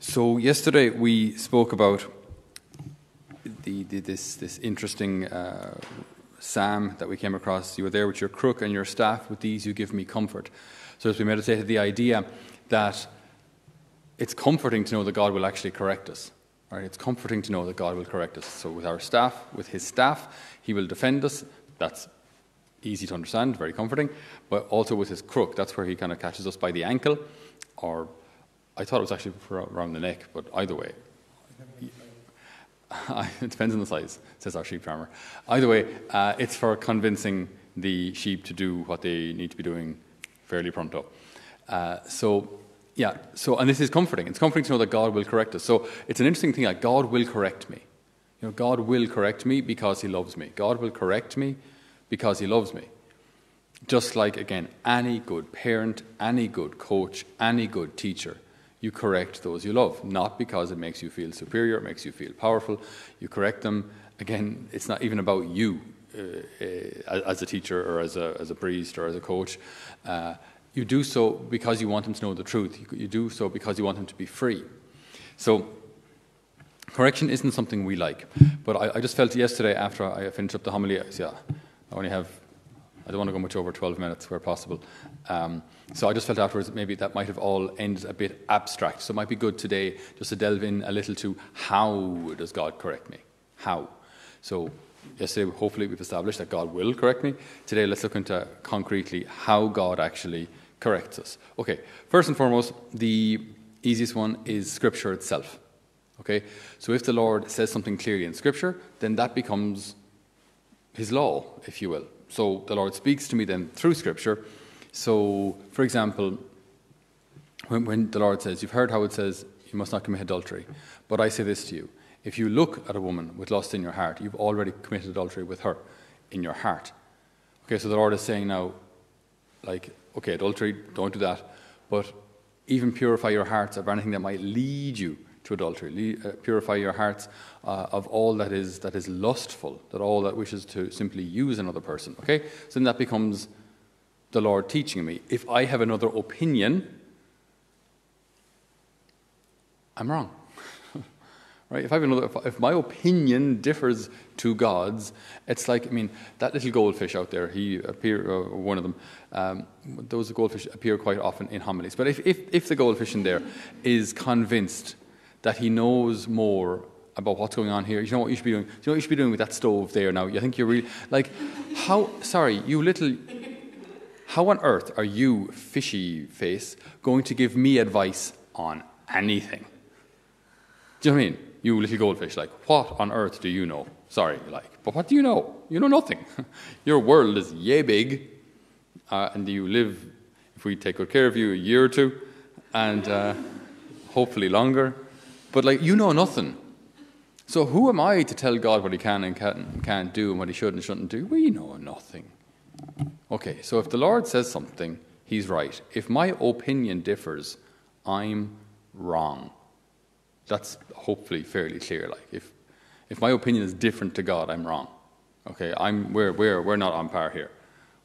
So yesterday we spoke about this interesting psalm that we came across. You were there with your crook and your staff, with these you give me comfort. So as we meditated, the idea that it's comforting to know that God will actually correct us. Right? It's comforting to know that God will correct us. So with our staff, with his staff, he will defend us. That's easy to understand, very comforting. But also with his crook, that's where he kind of catches us by the ankle, or I thought it was actually around the neck, but either way, it depends on the size, says our sheep farmer. Either way, it's for convincing the sheep to do what they need to be doing fairly pronto. And this is comforting. It's comforting to know that God will correct us. So it's an interesting thing that God will correct me. You know, God will correct me because he loves me. God will correct me because he loves me. Just like, again, any good parent, any good coach, any good teacher. You correct those you love, not because it makes you feel superior, it makes you feel powerful. You correct them. Again, it's not even about you as a teacher or as a priest or as a coach. You do so because you want them to know the truth. You do so because you want them to be free. So correction isn't something we like. But I just felt yesterday after I finished up the homily, I don't want to go much over 12 minutes where possible. So I just felt afterwards that maybe that might have all ended a bit abstract. So it might be good today just to delve in a little to how does God correct me? How? So yesterday, hopefully, we've established that God will correct me. Today, let's look into concretely how God actually corrects us. Okay, first and foremost, the easiest one is Scripture itself. Okay, so if the Lord says something clearly in Scripture, then that becomes his law, if you will. So the Lord speaks to me then through Scripture. So, for example, when the Lord says, you've heard how it says, you must not commit adultery. But I say this to you, if you look at a woman with lust in your heart, you've already committed adultery with her in your heart. Okay, so the Lord is saying now, like, okay, adultery, don't do that. But even purify your hearts of anything that might lead you to adultery. Purify your hearts of all that is lustful, that all that wishes to simply use another person. Okay, so then that becomes the Lord teaching me. If I have another opinion, I'm wrong, right? If my opinion differs to God's, it's like, I mean, that little goldfish out there. One of them. Those goldfish appear quite often in homilies. But if the goldfish in there is convinced that he knows more about what's going on here. You know what you should be doing? Do you know what you should be doing with that stove there now? You think you're really, like, how, sorry, you little, how on earth are you, fishy face, going to give me advice on anything? Do you know what I mean? You little goldfish, like, what on earth do you know? Sorry, like, but what do you know? You know nothing. Your world is yay big, and you live, if we take good care of you, a year or two, and hopefully longer. But, like, you know nothing. So who am I to tell God what he can and can't do and what he should and shouldn't do? We know nothing. Okay, so if the Lord says something, he's right. If my opinion differs, I'm wrong. That's hopefully fairly clear. Like, if my opinion is different to God, I'm wrong. Okay, we're not on par here.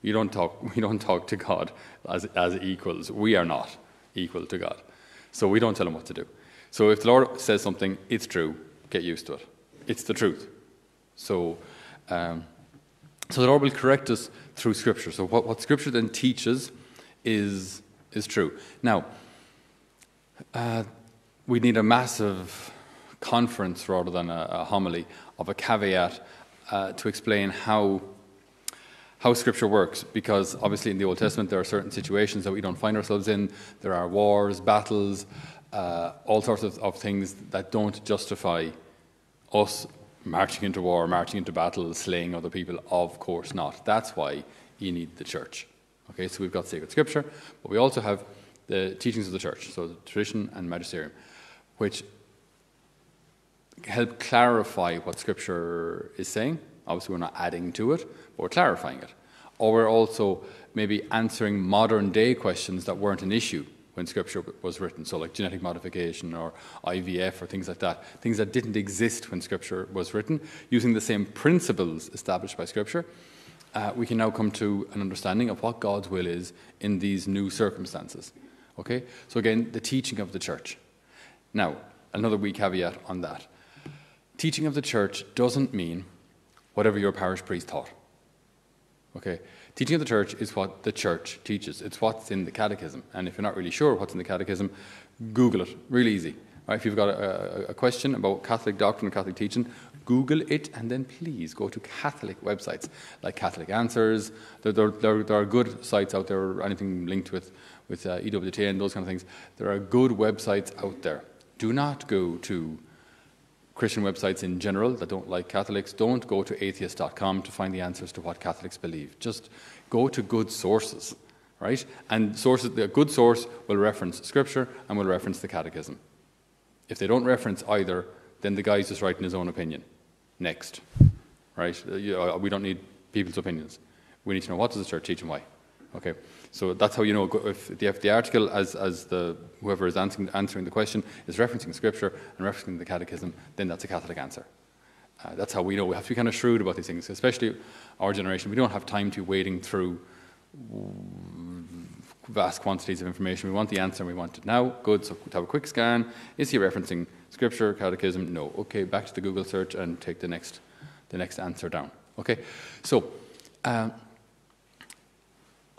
We don't talk to God as equals. We are not equal to God. So we don't tell him what to do. So if the Lord says something, it's true. Get used to it. It's the truth. So the Lord will correct us through Scripture. So what Scripture then teaches is true. Now, we need a massive conference rather than a homily of a caveat to explain how Scripture works, because obviously in the Old Testament there are certain situations that we don't find ourselves in. There are wars, battles, all sorts of things that don't justify us marching into war, marching into battle, slaying other people. Of course not. That's why you need the church. Okay, so we've got sacred Scripture, but we also have the teachings of the church, so the tradition and magisterium, which help clarify what Scripture is saying. Obviously we're not adding to it, but we're clarifying it. Or we're also maybe answering modern day questions that weren't an issue when Scripture was written, so like genetic modification or IVF or things like that, things that didn't exist when Scripture was written, using the same principles established by Scripture, we can now come to an understanding of what God's will is in these new circumstances. Okay, so again, the teaching of the church. Now, another wee caveat on that. Teaching of the church doesn't mean whatever your parish priest taught. Okay? Teaching of the church is what the church teaches. It's what's in the catechism. And if you're not really sure what's in the catechism, Google it. Real easy. Right, if you've got a question about Catholic doctrine, Catholic teaching, Google it, and then please go to Catholic websites like Catholic Answers. There are good sites out there, or anything linked with EWTN, those kind of things. There are good websites out there. Do not go to Christian websites in general that don't like Catholics. Don't go to atheist.com to find the answers to what Catholics believe. Just go to good sources, right? And sources, a good source will reference Scripture and will reference the Catechism. If they don't reference either, then the guy's just writing his own opinion. Next, right? We don't need people's opinions. We need to know what does the church teach and why. Okay, so that's how you know if the article, as whoever is answering the question, is referencing Scripture and referencing the Catechism, then that's a Catholic answer. That's how we know. We have to be kind of shrewd about these things, especially our generation. We don't have time to wading through vast quantities of information. We want the answer and we want it now. Good, so have a quick scan. Is he referencing Scripture, Catechism? No. Okay, back to the Google search and take the next answer down. Okay, so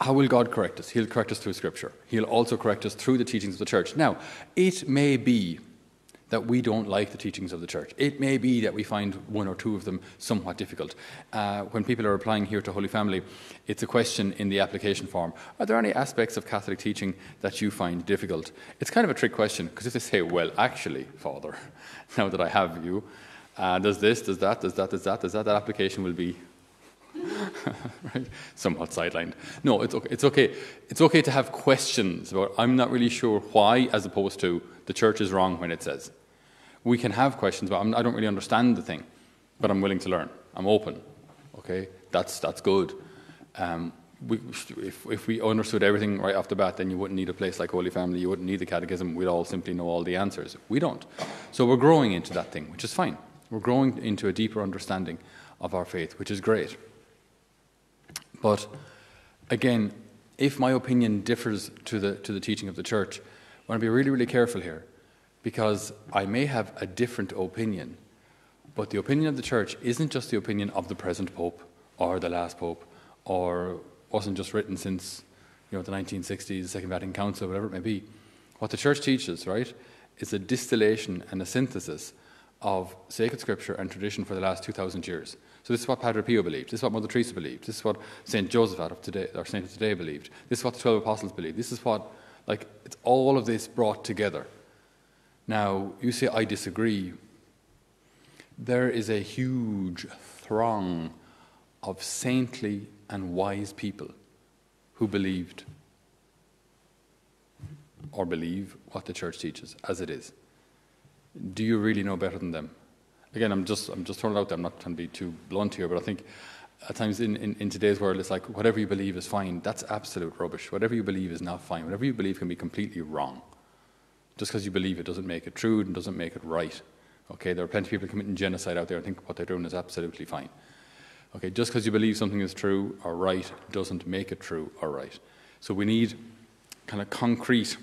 how will God correct us? He'll correct us through Scripture. He'll also correct us through the teachings of the church. Now, it may be that we don't like the teachings of the church. It may be that we find one or two of them somewhat difficult. When people are applying here to Holy Family, it's a question in the application form. Are there any aspects of Catholic teaching that you find difficult? It's kind of a trick question, because if they say, well, actually, Father, now that I have you, does this, does that, that application will be right? Somewhat sidelined. No, it's okay. It's okay. It's okay to have questions about, I'm not really sure why, as opposed to the church is wrong when it says. We can have questions about, I don't really understand the thing, but I'm willing to learn. I'm open. Okay, that's good. If we understood everything right off the bat, then you wouldn't need a place like Holy Family. You wouldn't need the catechism. We'd all simply know all the answers. We don't. So we're growing into that thing, which is fine. We're growing into a deeper understanding of our faith, which is great. But again, if my opinion differs to the teaching of the church, I want to be really, really careful here, because I may have a different opinion, but the opinion of the church isn't just the opinion of the present pope or the last pope, or wasn't just written since, you know, the 1960s, Second Vatican Council, whatever it may be. What the church teaches, right, is a distillation and a synthesis of sacred Scripture and tradition for the last 2,000 years. So this is what Padre Pio believed. This is what Mother Teresa believed. This is what Saint Joseph out of today, or Saint of today, believed. This is what the 12 apostles believed. This is what, like, it's all of this brought together. Now, you say, I disagree. There is a huge throng of saintly and wise people who believed or believe what the church teaches as it is. Do you really know better than them? Again, I'm just throwing it out there. I'm not trying to be too blunt here, but I think at times in today's world, it's like whatever you believe is fine. That's absolute rubbish. Whatever you believe is not fine. Whatever you believe can be completely wrong. Just because you believe it doesn't make it true and doesn't make it right. Okay, there are plenty of people committing genocide out there and think what they're doing is absolutely fine. Okay, just because you believe something is true or right doesn't make it true or right. So we need kind of concrete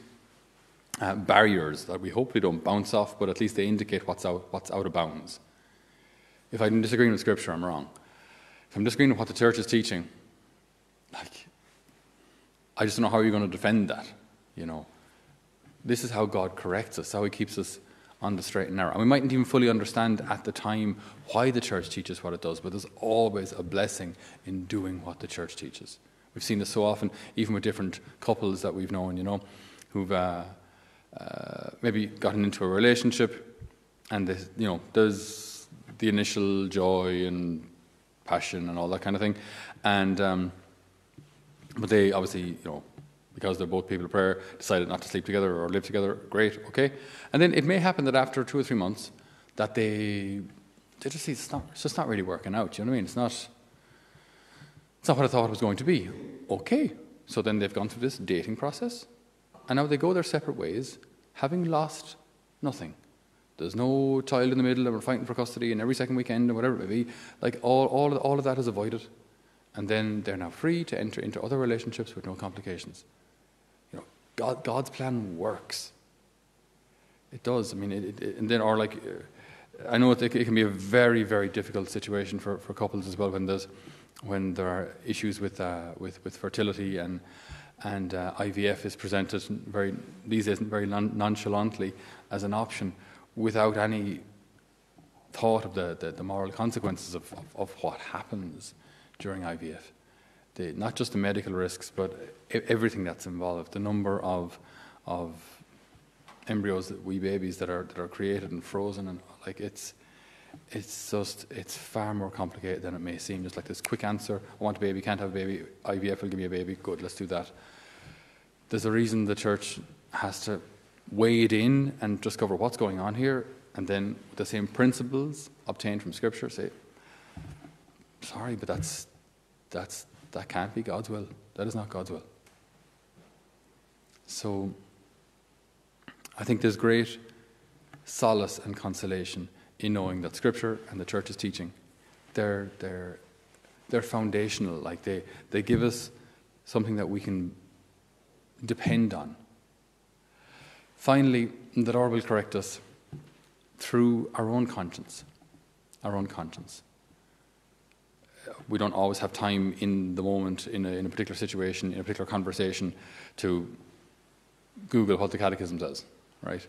barriers that we hopefully don't bounce off, but at least they indicate what's out of bounds. If I'm disagreeing with Scripture, I'm wrong. If I'm disagreeing with what the church is teaching, like, I just don't know how you're going to defend that, you know. This is how God corrects us, how He keeps us on the straight and narrow. And we mightn't even fully understand at the time why the church teaches what it does, but there's always a blessing in doing what the church teaches. We've seen this so often, even with different couples that we've known, you know, who've maybe gotten into a relationship, and this, you know, there's the initial joy and passion and all that kind of thing, and but they obviously, you know, because they're both people of prayer, decided not to sleep together or live together. Great, okay, and then it may happen that after 2 or 3 months that they just see it's just not really working out. You know what I mean? It's not what I thought it was going to be. Okay, so then they've gone through this dating process. And now they go their separate ways, having lost nothing. There's no child in the middle, and we're fighting for custody, and every second weekend, and whatever it may be. Like, all of that is avoided. And then they're now free to enter into other relationships with no complications. You know, God's plan works. It does. I mean, I know it can be a very, very difficult situation for couples as well when there are issues with fertility and IVF is presented these days very nonchalantly as an option without any thought of the moral consequences of what happens during IVF. Not just the medical risks, but everything that's involved. The number of embryos, wee babies that are created and frozen, and like it's far more complicated than it may seem. Just like this quick answer: I want a baby, can't have a baby. IVF will give me a baby. Good, let's do that. There's a reason the church has to wade in and discover what's going on here, and then with the same principles obtained from Scripture, say, sorry, but that can't be God's will. That is not God's will. So I think there's great solace and consolation in knowing that Scripture and the Church's teaching, they're foundational. Like they give us something that we can depend on. Finally, the Lord will correct us through our own conscience. Our own conscience. We don't always have time in the moment, in a particular situation, in a particular conversation, to Google what the Catechism says, right?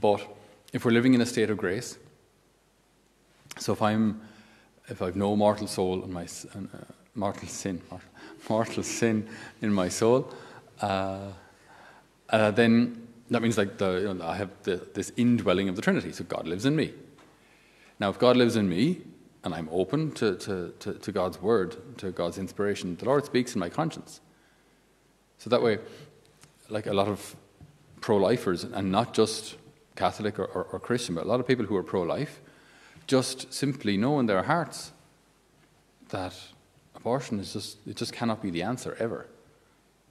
But if we're living in a state of grace, so if I've no mortal soul in my mortal sin in my soul, then that means I have this indwelling of the Trinity. So God lives in me. Now, if God lives in me, and I'm open to God's word, to God's inspiration, the Lord speaks in my conscience. So that way, like a lot of pro-lifers, and not just Catholic or Christian, but a lot of people who are pro-life, just simply know in their hearts that abortion it just cannot be the answer ever.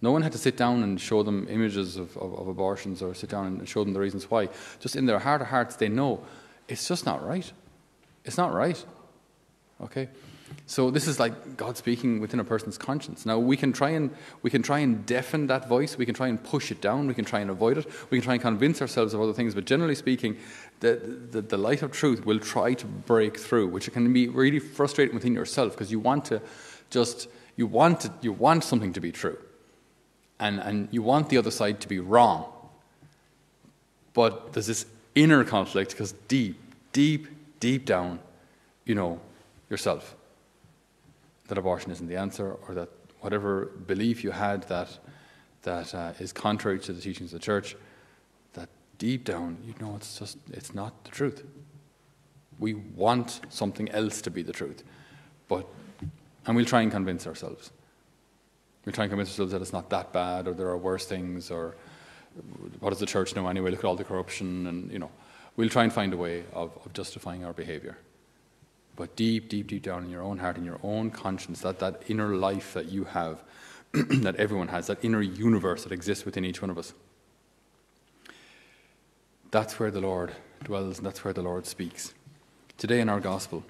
No one had to sit down and show them images of abortions or sit down and show them the reasons why. Just in their heart of hearts, they know it's just not right. It's not right. Okay, so this is like God speaking within a person's conscience. Now we can try and deafen that voice. We can try and push it down. We can try and avoid it. We can try and convince ourselves of other things. But generally speaking, the light of truth will try to break through, which can be really frustrating within yourself because you want something to be true, and you want the other side to be wrong. But there's this inner conflict because deep down, you know yourself that abortion isn't the answer, or that whatever belief you had that is contrary to the teachings of the Church, that deep down you know it's not the truth. We want something else to be the truth, and we'll try and convince ourselves. We'll try and convince ourselves that it's not that bad, or there are worse things, or what does the Church know anyway? Look at all the corruption, and we'll try and find a way of justifying our behaviour. But deep down in your own heart, in your own conscience, that inner life that you have, that everyone has, that inner universe that exists within each one of us, that's where the Lord dwells, and that's where the Lord speaks. Today in our Gospel,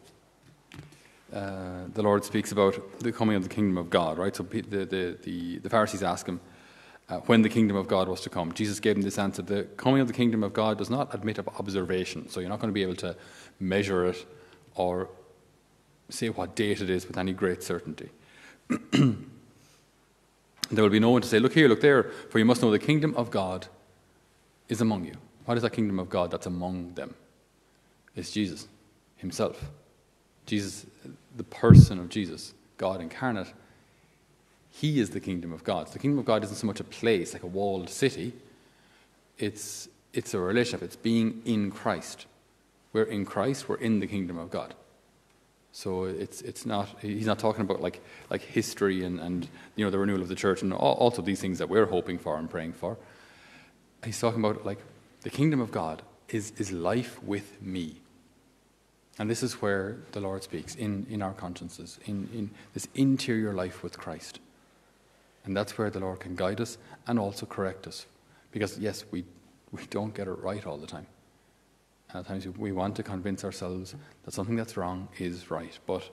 the Lord speaks about the coming of the Kingdom of God, right? So the Pharisees ask him when the Kingdom of God was to come. Jesus gave them this answer: the coming of the Kingdom of God does not admit of observation, so you're not going to be able to measure it or say what date it is with any great certainty. There will be no one to say, look here, look there, for you must know the Kingdom of God is among you. What is that Kingdom of God that's among them? It's Jesus himself. Jesus, the person of Jesus, God incarnate, he is the Kingdom of God. So the Kingdom of God isn't so much a place, like a walled city. It's a relationship. It's being in Christ. We're in Christ, we're in the Kingdom of God. So it's not, he's not talking about like history and the renewal of the Church and also these things that we're hoping for and praying for. He's talking about like the Kingdom of God is life with me. And this is where the Lord speaks, in our consciences, in this interior life with Christ. And that's where the Lord can guide us and also correct us. Because yes, we don't get it right all the time. And at times we want to convince ourselves that something that's wrong is right, but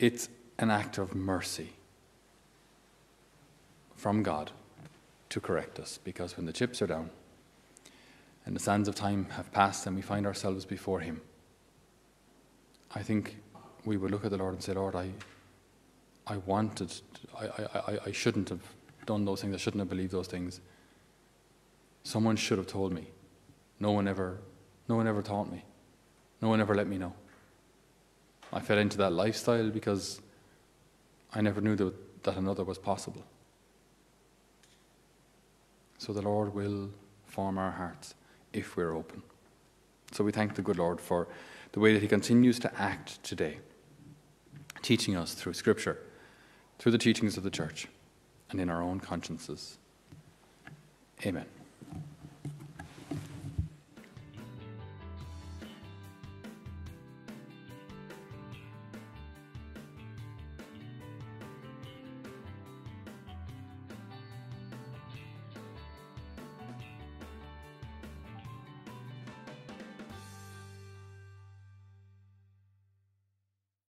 it's an act of mercy from God to correct us, because when the chips are down and the sands of time have passed and we find ourselves before him, I think we would look at the Lord and say, Lord, I shouldn't have done those things. I shouldn't have believed those things. Someone should have told me. No one ever taught me. No one ever let me know. I fell into that lifestyle because I never knew that another was possible. So the Lord will form our hearts if we're open. So we thank the good Lord for the way that he continues to act today, teaching us through Scripture, through the teachings of the Church, and in our own consciences. Amen.